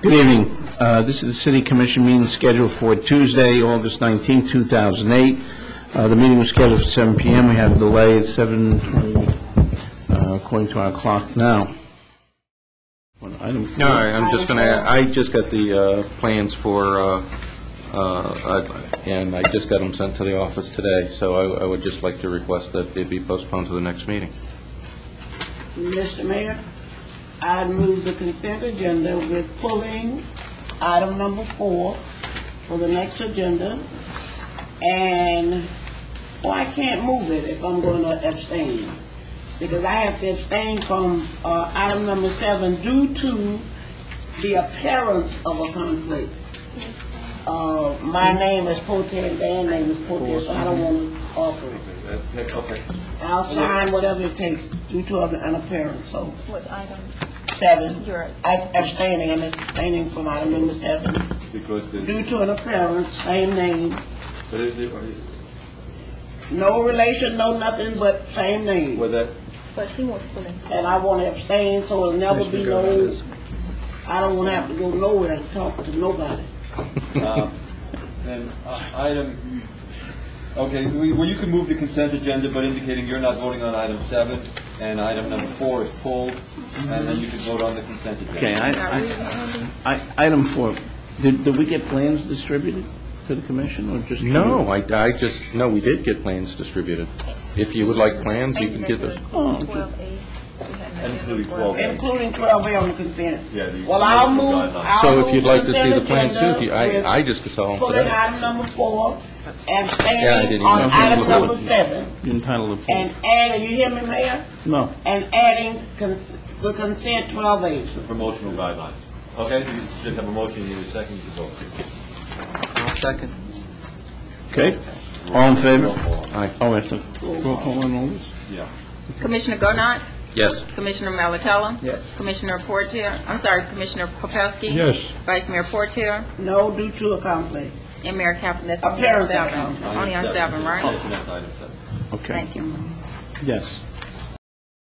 Good evening. This is the City Commission meeting scheduled for Tuesday, August 19, 2008. The meeting was scheduled for 7 p.m. We had a delay at 7:20 according to our clock now. Well, I'm just going to. I just got the plans for, and I just got them sent to the office today. So I would just like to request that they be postponed to the next meeting. Mr. Mayor, I move the consent agenda with pulling item number 4 for the next agenda, and I can't move it if I'm going to abstain, because I have to abstain from item number 7 due to the appearance of a conflict. My name is Potem, their name is Potem, so I don't want to offer it. Okay. I'll sign whatever it takes due to an appearance. So what's item 7? Yours. I'm abstaining from item number 7 because due to an appearance, same name. No relation, no nothing, but same name. With that. But she wants to. And I want to abstain, so it'll never be no. I don't want to have to go nowhere and talk to nobody. Then item. Okay, well, you can move the consent agenda, but indicating you're not voting on item 7, and item number 4 is pulled, and then you can vote on the consent agenda. Okay, item 4. Did we get plans distributed to the commission, or just no? No, we did get plans distributed. If you would like plans, you can get those. Oh, okay. Including 12A. Including 12A on the consent. Yeah, well, I'll move. So if you'd like to see the plan soon, I just saw them today. Put item number 4, abstaining on item number 7. Entitled to. And adding, you hear me, Mayor? No. And adding the consent 12A. The promotional guidelines. Okay, you just have a motion. You need a second to vote. I'll second. Okay. All in favor? Aye. Oh, that's a roll call on all this? Yeah. Commissioner Gornat? Yes. Commissioner Malatella? Yes. Commissioner Portier? I'm sorry, Commissioner Popowski? Yes. Vice Mayor Portier? No, due to a conflict. And Mayor Kaplan, that's only on 7, right? Yes, item 7. Okay. Thank you. Yes.